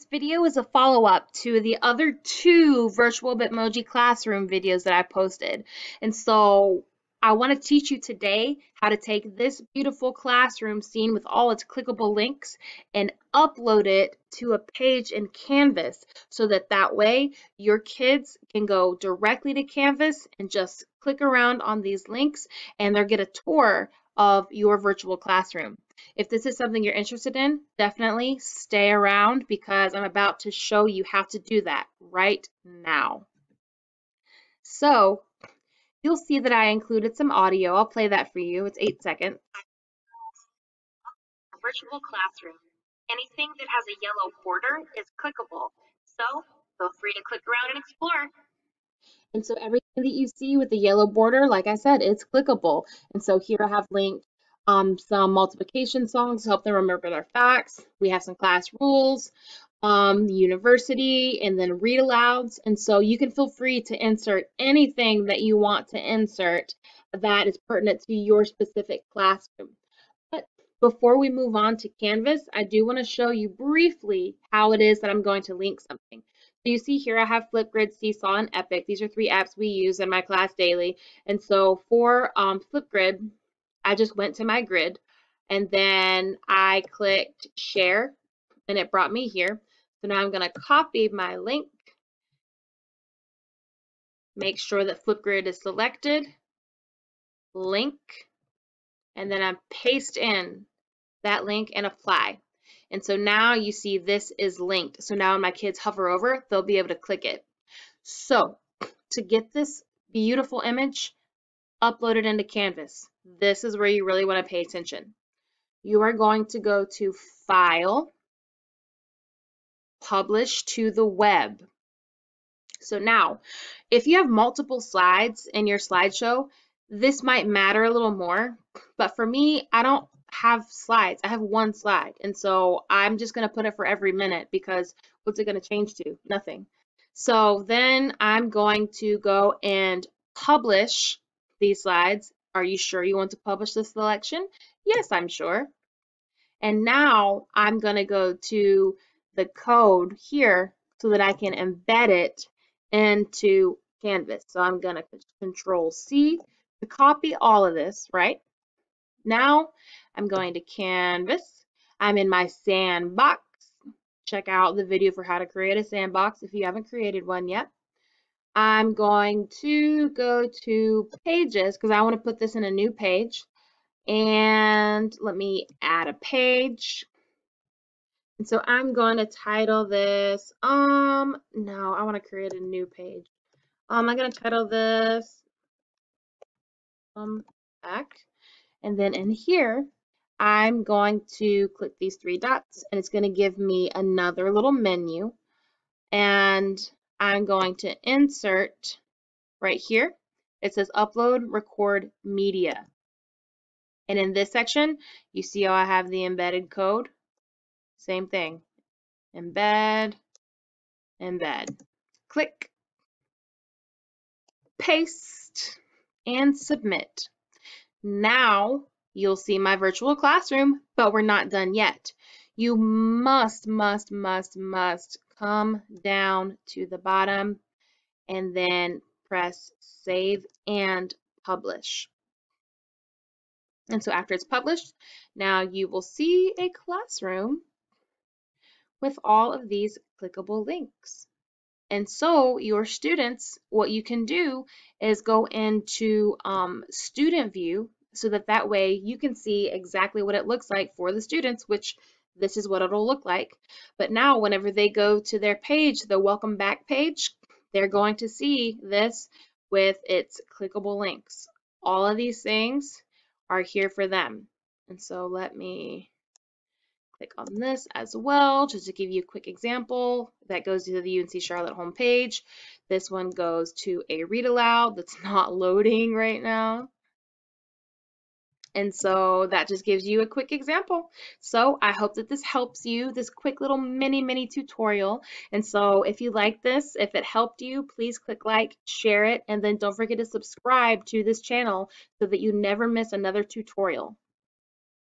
This video is a follow-up to the other two virtual Bitmoji classroom videos that I posted. And so I want to teach you today how to take this beautiful classroom scene with all its clickable links and upload it to a page in Canvas so that way your kids can go directly to Canvas and just click around on these links and they'll get a tour of your virtual classroom. If this is something you're interested in, definitely stay around because I'm about to show you how to do that right now. So you'll see that I included some audio. I'll play that for you. It's 8 seconds. A virtual classroom. Anything that has a yellow border is clickable. So feel free to click around and explore. And so everything that you see with the yellow border, like I said, it's clickable. And so here I have linked some multiplication songs to help them remember their facts. We have some class rules, the university, and then read alouds. And so you can feel free to insert anything that you want to insert that is pertinent to your specific classroom. But before we move on to Canvas, I do want to show you briefly how it is that I'm going to link something. So you see here I have Flipgrid, Seesaw, and Epic. These are three apps we use in my class daily. And so for Flipgrid, I just went to my grid and then I clicked share and it brought me here. So now I'm going to copy my link, make sure that Flipgrid is selected, link, and then I paste in that link and apply. And so now you see this is linked. So now when my kids hover over, they'll be able to click it. So to get this beautiful image uploaded into Canvas, this is where you really want to pay attention. You are going to go to File, Publish to the Web. So now, if you have multiple slides in your slideshow, this might matter a little more. But for me, I don't have slides. I have one slide. And so I'm just going to put it for every minute because what's it going to change to? Nothing. So then I'm going to go and publish these slides. Are you sure you want to publish this selection? Yes, I'm sure. And now I'm going to go to the code here so that I can embed it into Canvas. So I'm going to Control C to copy all of this, right? Now I'm going to Canvas. I'm in my sandbox. Check out the video for how to create a sandbox if you haven't created one yet. I'm going to go to pages because I want to put this in a new page, and let me add a page. And so I'm going to title this, no, I want to create a new page. I'm going to title this, back, and then in here, I'm going to click these three dots and it's going to give me another little menu, and I'm going to insert right here. It says upload, record, media. And in this section, you see how I have the embedded code. Same thing, embed, embed. Click, paste, and submit. Now you'll see my virtual classroom, but we're not done yet. You must come down to the bottom and then press save and publish. And so after it's published, now you will see a classroom with all of these clickable links. And so your students, what you can do is go into student view so that way you can see exactly what it looks like for the students, which this is what it'll look like. But now whenever they go to their page, the welcome back page, they're going to see this with its clickable links. All of these things are here for them. And so let me click on this as well, just to give you a quick example. That goes to the UNC Charlotte homepage. This one goes to a read aloud that's not loading right now. And so that just gives you a quick example. So I hope that this helps you, this quick little mini tutorial. And so if you like this, if it helped you, please click like, share it, and then don't forget to subscribe to this channel so that you never miss another tutorial.